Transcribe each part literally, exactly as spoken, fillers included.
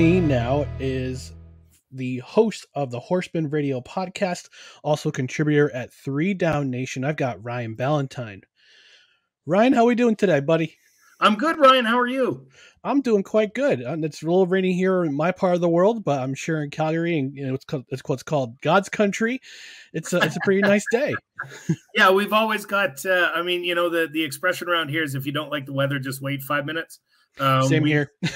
me now is the host of the Horsemen Radio podcast, also contributor at Three Down Nation. I've got Ryan Ballantine. Ryan, how are we doing today, buddy? I'm good, Ryan. How are you? I'm doing quite good. It's a little rainy here in my part of the world, but I'm sure in Calgary, and you know, it's, called, it's what's called God's country. It's a, it's a pretty nice day. Yeah, we've always got, uh, I mean, you know, the, the expression around here is if you don't like the weather, just wait five minutes. Um, Same we, here. We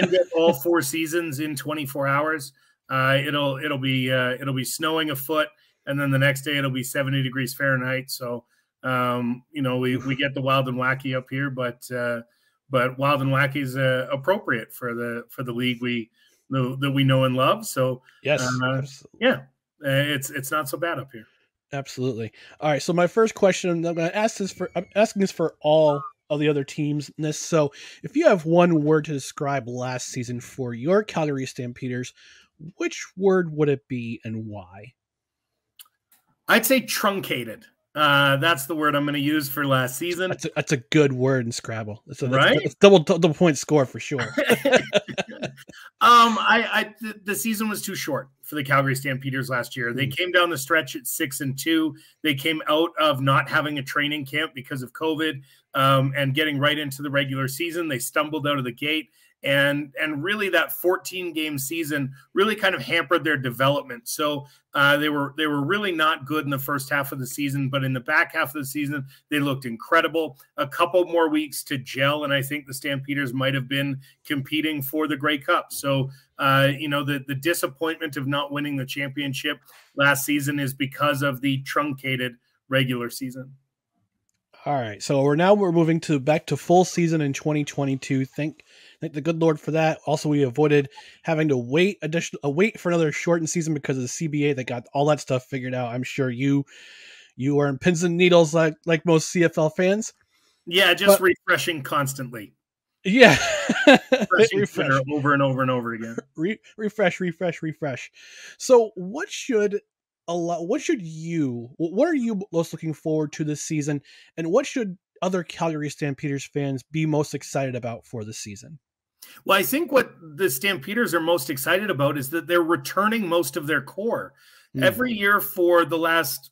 can get all four seasons in twenty-four hours. Uh, it'll it'll be uh, it'll be snowing a foot, and then the next day it'll be seventy degrees Fahrenheit. So um, you know we we get the wild and wacky up here, but uh, but wild and wacky is uh, appropriate for the for the league we the, that we know and love. So yes, uh, yeah, it's it's not so bad up here. Absolutely. All right. So my first question, I'm going to ask this for I'm asking this for all of the other teams in this. So if you have one word to describe last season for your Calgary Stampeders, which word would it be and why? I'd say truncated. Uh, that's the word I'm going to use for last season. That's a, that's a good word in Scrabble. That's a, right? That's a double, double point score for sure. um, I, I th the season was too short for the Calgary Stampeders last year. They mm. came down the stretch at six and two. They came out of not having a training camp because of COVID um, and getting right into the regular season. They stumbled out of the gate. And, and really that fourteen game season really kind of hampered their development. So uh, they were they were really not good in the first half of the season, but in the back half of the season, they looked incredible. A couple more weeks to gel, and I think the Stampeders might have been competing for the Grey Cup. So, uh, you know, the, the disappointment of not winning the championship last season is because of the truncated regular season. All right, so we're now we're moving to back to full season in twenty twenty-two. Thank, thank the good Lord for that. Also, we avoided having to wait additional uh, wait for another shortened season because of the C B A. They got all that stuff figured out. I'm sure you you are in pins and needles like like most C F L fans. Yeah, just but, refreshing constantly. Yeah, refreshing refresh. Twitter over and over and over again. Re refresh, refresh, refresh. So, what should A lot, what should you, what are you most looking forward to this season, and what should other Calgary Stampeders fans be most excited about for this season? Well, I think what the Stampeders are most excited about is that they're returning most of their core. Mm. Every year for the last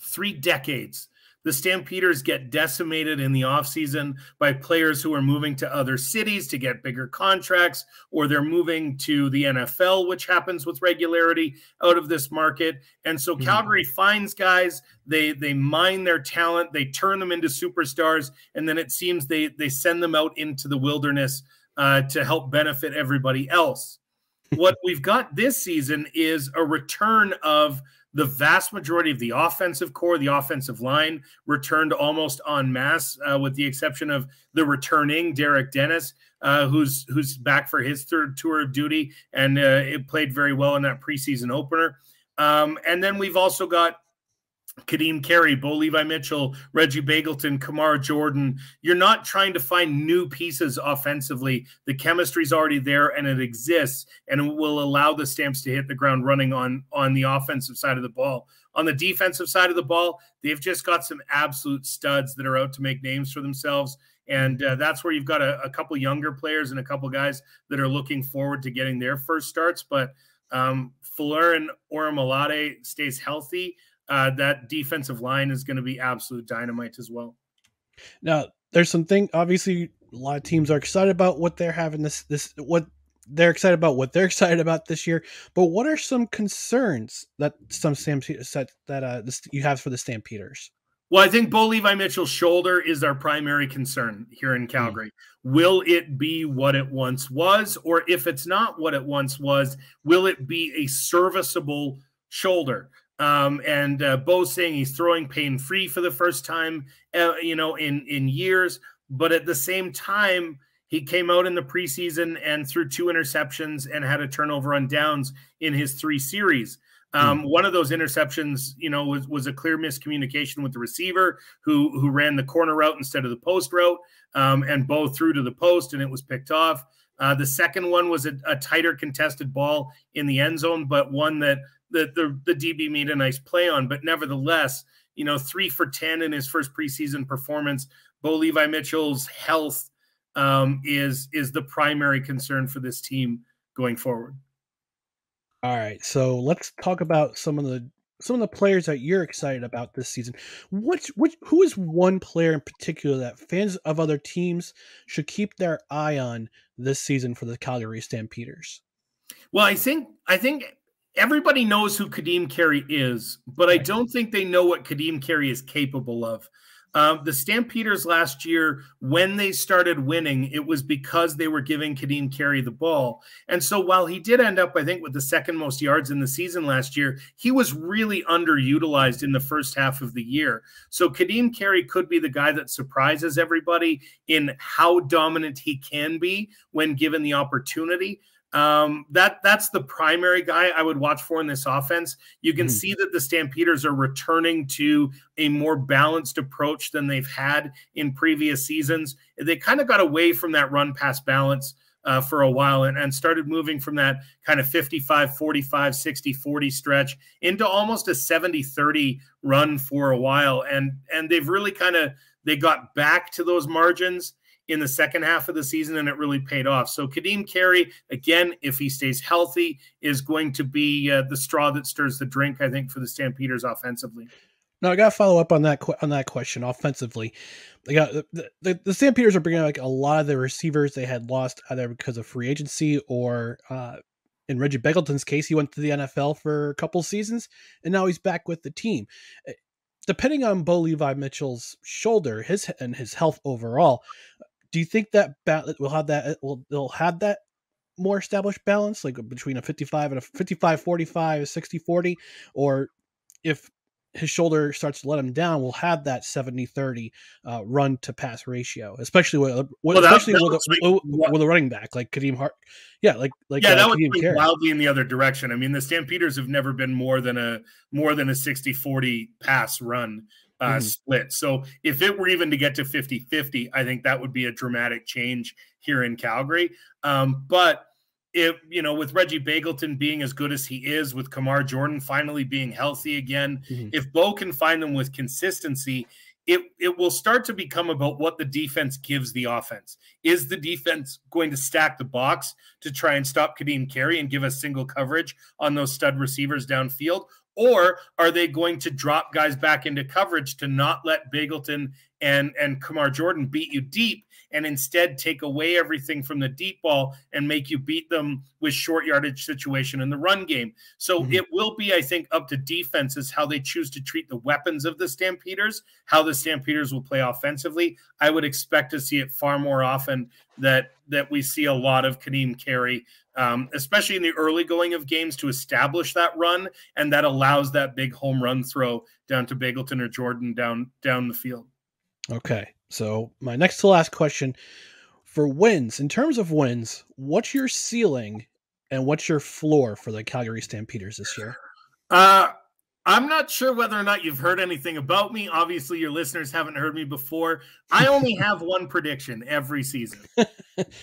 three decades, the Stampeders get decimated in the offseason by players who are moving to other cities to get bigger contracts, or they're moving to the N F L, which happens with regularity out of this market. And so Calgary mm-hmm. finds guys, they they mine their talent, they turn them into superstars, and then it seems they, they send them out into the wilderness uh, to help benefit everybody else. What we've got this season is a return of the vast majority of the offensive core. The offensive line returned almost en masse, uh, with the exception of the returning Derek Dennis, uh, who's who's back for his third tour of duty, and uh, it played very well in that preseason opener. Um, and then we've also got Kadeem Carey, Bo Levi Mitchell, Reggie Begelton, Kamar Jordan. You're not trying to find new pieces offensively. The chemistry's already there, and it exists, and it will allow the Stamps to hit the ground running on, on the offensive side of the ball. On the defensive side of the ball, they've just got some absolute studs that are out to make names for themselves, and uh, that's where you've got a, a couple younger players and a couple guys that are looking forward to getting their first starts. But um, Fleur and Oromolade stays healthy. Uh, that defensive line is going to be absolute dynamite as well. Now, there's something obviously a lot of teams are excited about what they're having this this what they're excited about what they're excited about this year. But what are some concerns that some Stampeders that that uh, this, you have for the Stampeders? Well, I think Bo Levi Mitchell's shoulder is our primary concern here in Calgary. Mm. Will it be what it once was, or if it's not what it once was, will it be a serviceable shoulder? Um, and uh, Bo's saying he's throwing pain-free for the first time, uh, you know, in, in years. But at the same time, he came out in the preseason and threw two interceptions and had a turnover on downs in his three series. Um, mm-hmm. One of those interceptions, you know, was, was a clear miscommunication with the receiver who, who ran the corner route instead of the post route. Um, and Bo threw to the post, and it was picked off. Uh, the second one was a, a tighter contested ball in the end zone, but one that that the, the D B made a nice play on. But nevertheless, you know, three for ten in his first preseason performance. Bo Levi Mitchell's health um, is, is the primary concern for this team going forward. All right, so let's talk about some of the some of the players that you're excited about this season. Which, which, who is one player in particular that fans of other teams should keep their eye on this season for the Calgary Stampeders? Well, I think I think everybody knows who Kadeem Carey is, but I don't think they know what Kadeem Carey is capable of. Um, the Stampeders last year, when they started winning, it was because they were giving Kadeem Carey the ball. And so while he did end up, I think, with the second most yards in the season last year, he was really underutilized in the first half of the year. So Kadeem Carey could be the guy that surprises everybody in how dominant he can be when given the opportunity. Um, that that's the primary guy I would watch for in this offense. You can mm. see that the Stampeders are returning to a more balanced approach than they've had in previous seasons. They kind of got away from that run pass balance uh, for a while and, and started moving from that kind of fifty-five forty-five, sixty forty stretch into almost a seventy thirty run for a while. And, and they've really kind of, they got back to those margins in the second half of the season, and it really paid off. So Kadeem Carey, again, if he stays healthy, is going to be uh, the straw that stirs the drink, I think, for the Stampeders offensively. Now, I got to follow up on that on that question offensively. They got the, the, the Stampeders are bringing like a lot of the receivers they had lost either because of free agency or uh, in Reggie Begelton's case, he went to the N F L for a couple seasons, and now he's back with the team. Depending on Bo Levi Mitchell's shoulder, his and his health overall. Do you think that we'll have that will they'll have that more established balance, like between a fifty-five and a fifty-five forty-five, a sixty forty, or if his shoulder starts to let him down, we'll have that seventy thirty uh, run to pass ratio, especially with well, especially that, that with, a, with, yeah. with a running back like Kadeem Hart. Yeah, like like yeah, uh, that would Kadeem be wildly in the other direction. I mean, the Stampeders have never been more than a more than a sixty forty pass run. Uh, mm-hmm. split. So if it were even to get to fifty fifty, I think that would be a dramatic change here in Calgary. Um, but if, you know, with Reggie Begelton being as good as he is, with Kamar Jordan finally being healthy again, mm-hmm. if Bo can find them with consistency, it, it will start to become about what the defense gives the offense. Is the defense going to stack the box to try and stop Kadeem Carey and give us single coverage on those stud receivers downfield? Or are they going to drop guys back into coverage to not let Begelton and, and Kamar Jordan beat you deep and instead take away everything from the deep ball and make you beat them with short yardage situation in the run game? So mm-hmm. it will be, I think, up to defenses how they choose to treat the weapons of the Stampeders, how the Stampeders will play offensively. I would expect to see it far more often that that we see a lot of Kadeem Carey, um, especially in the early going of games, to establish that run, and that allows that big home run throw down to Begelton or Jordan down down the field. Okay, so my next to last question for wins. In terms of wins, what's your ceiling and what's your floor for the Calgary Stampeders this year? Uh, I'm not sure whether or not you've heard anything about me. Obviously, your listeners haven't heard me before. I only have one prediction every season.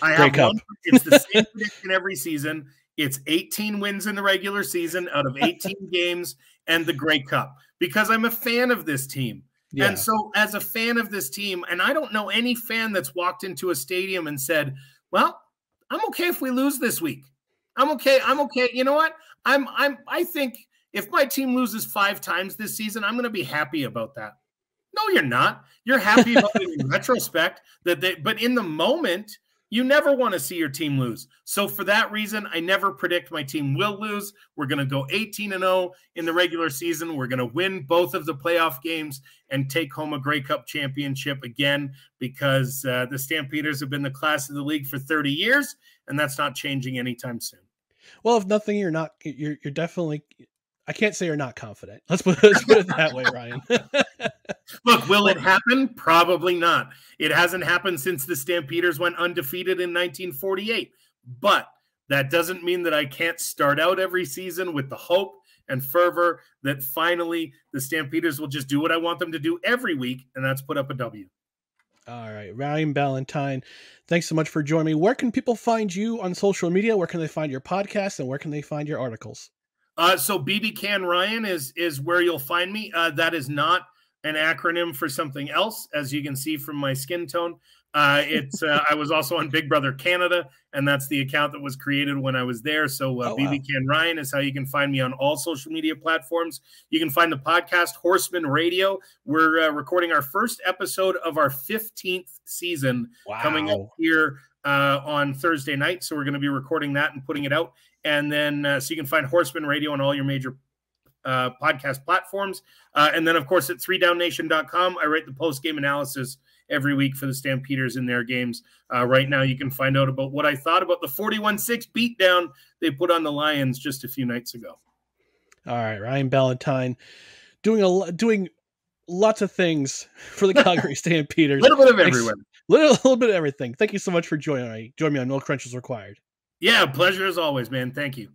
I have one. It's the same prediction every season. It's eighteen wins in the regular season out of eighteen games and the Grey Cup, because I'm a fan of this team. Yeah. And so as a fan of this team, and I don't know any fan that's walked into a stadium and said, well, I'm okay if we lose this week. I'm okay. I'm okay. You know what? I'm, I'm, I think if my team loses five times this season, I'm going to be happy about that. No, you're not. You're happy about it in retrospect, that they, but in the moment, you never want to see your team lose. So for that reason, I never predict my team will lose. We're going to go eighteen and oh in the regular season. We're going to win both of the playoff games and take home a Grey Cup championship again, because uh, the Stampeders have been the class of the league for thirty years, and that's not changing anytime soon. Well, if nothing, you're not, you're, you're definitely, I can't say you're not confident. Let's put, let's put it that way, Ryan. Look, will it happen? Probably not. It hasn't happened since the Stampeders went undefeated in nineteen forty-eight. But that doesn't mean that I can't start out every season with the hope and fervor that finally the Stampeders will just do what I want them to do every week, and that's put up a W. All right, Ryan Ballantine, thanks so much for joining me. Where can people find you on social media? Where can they find your podcast, and where can they find your articles? Uh, so B B Can Ryan is, is where you'll find me. Uh, that is not an acronym for something else, as you can see from my skin tone. Uh, it's uh, I was also on Big Brother Canada, and that's the account that was created when I was there. So uh, oh, wow. B B Can Ryan is how you can find me on all social media platforms. You can find the podcast Horsemen Radio. We're uh, recording our first episode of our fifteenth season wow. coming up here uh, on Thursday night. So we're going to be recording that and putting it out. And then uh, so you can find Horsemen Radio on all your major uh, podcast platforms. Uh, and then, of course, at three down nation dot com, I write the post-game analysis every week for the Stampeders in their games. Uh, right now, you can find out about what I thought about the forty-one six beatdown they put on the Lions just a few nights ago. All right, Ryan Ballantine doing a doing lots of things for the Calgary Stampeders. A little bit of everywhere. A little, little bit of everything. Thank you so much for joining me. Join me on No Credentials Required. Yeah, pleasure as always, man. Thank you.